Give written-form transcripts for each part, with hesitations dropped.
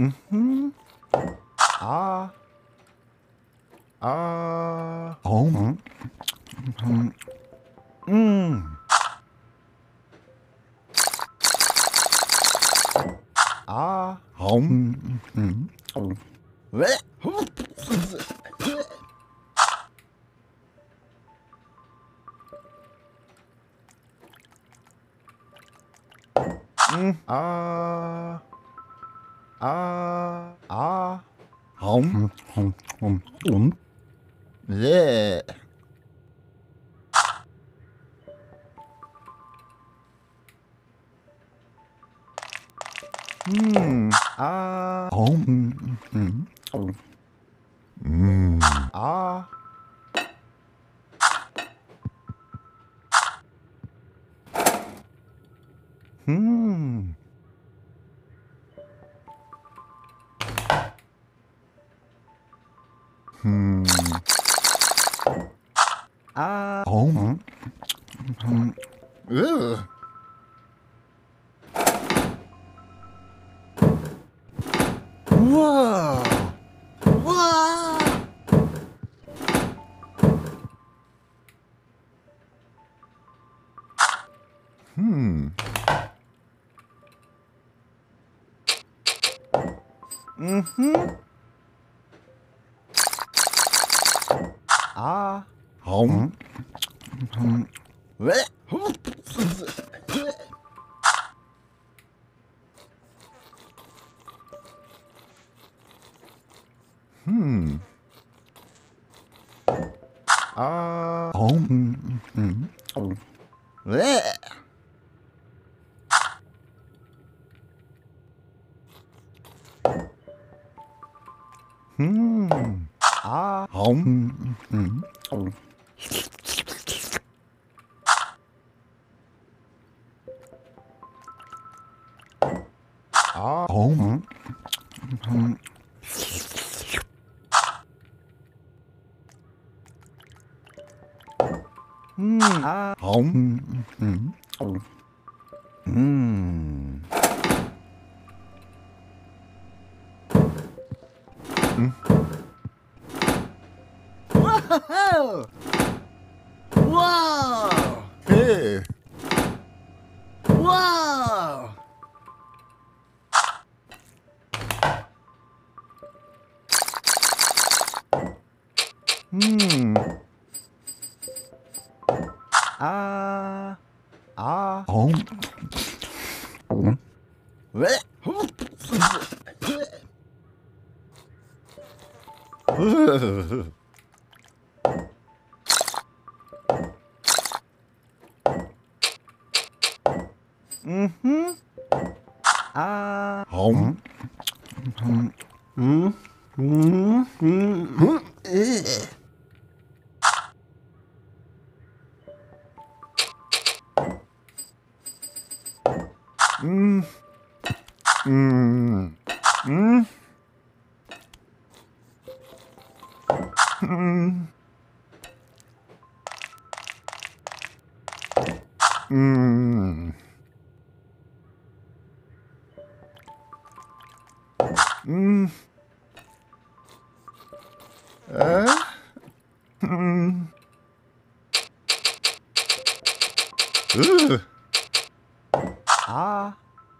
Mhm. Ah. Ah. Oh. Mhm. Mhm. Mhm. Ah. Oh. Mhm. Mhm. Oh. Ah. Ah. Ah. Hum. Hum. Hum. Hum. Yeah. Hmm. Ah. Hum. Hum. Hum. Hmm. Ah. Hmm. Hmm. Ah. Oh. Hmm. Ugh. Whoa. Whoa. Hmm. Mm-hmm. Ah. Home. Hmm. Ah. Home. Oh. Hmm. Ah. Home. Oh. Ah. Home. Hmm. Ah. Home. Oh. Hmm. Whoa! Whoa! Hey! Whoa! Hmm. Ah. Ah. Oh. Mhm. Ah. Home. Mhm. Mhm. Mhm. Mhm. Mhm. Mhm. Mm. Mm. Mm. Mm. Ah.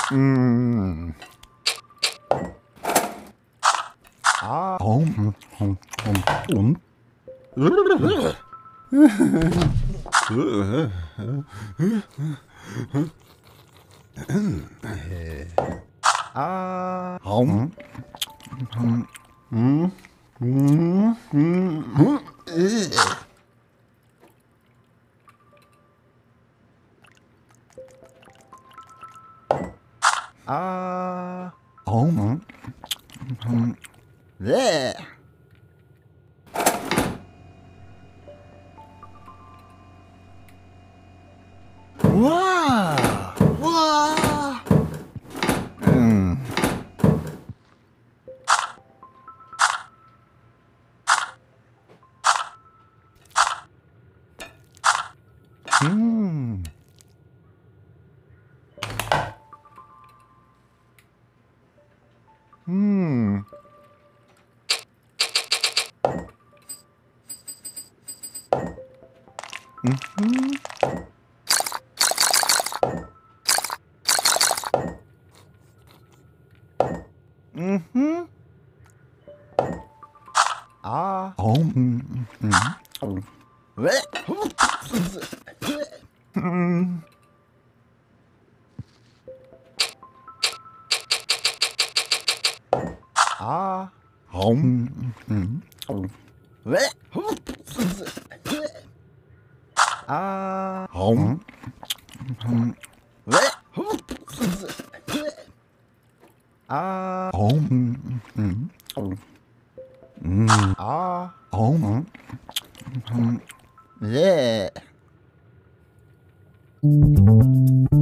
Mm. Mm. Ah. Home. Home. Home. Home. Ah. Home. Hmm. Hmm. Hmm. Ah. Home. Bäh. Wow. Wow. Yeah.